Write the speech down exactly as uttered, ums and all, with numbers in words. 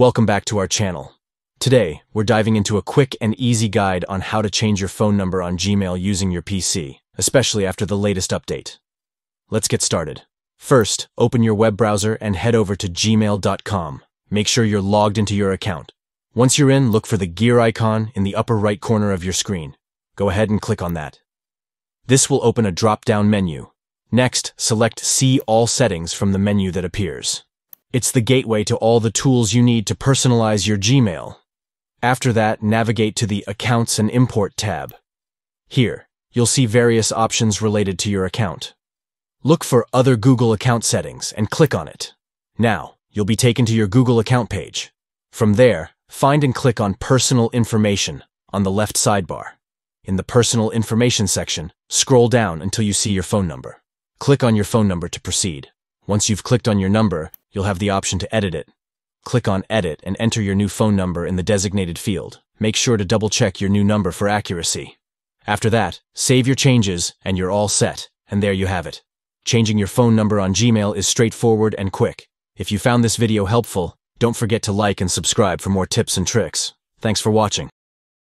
Welcome back to our channel. Today, we're diving into a quick and easy guide on how to change your phone number on Gmail using your P C, especially after the latest update. Let's get started. First, open your web browser and head over to Gmail dot com. Make sure you're logged into your account. Once you're in, look for the gear icon in the upper right corner of your screen. Go ahead and click on that. This will open a drop-down menu. Next, select See All Settings from the menu that appears. It's the gateway to all the tools you need to personalize your Gmail. After that, navigate to the Accounts and Import tab. Here, you'll see various options related to your account. Look for Other Google Account Settings and click on it. Now, you'll be taken to your Google account page. From there, find and click on Personal Information on the left sidebar. In the Personal Information section, scroll down until you see your phone number. Click on your phone number to proceed. Once you've clicked on your number, you'll have the option to edit it. Click on Edit and enter your new phone number in the designated field. Make sure to double-check your new number for accuracy. After that, save your changes, and you're all set. And there you have it. Changing your phone number on Gmail is straightforward and quick. If you found this video helpful, don't forget to like and subscribe for more tips and tricks. Thanks for watching.